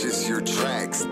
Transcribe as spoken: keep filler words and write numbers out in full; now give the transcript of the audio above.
purchase your tracks.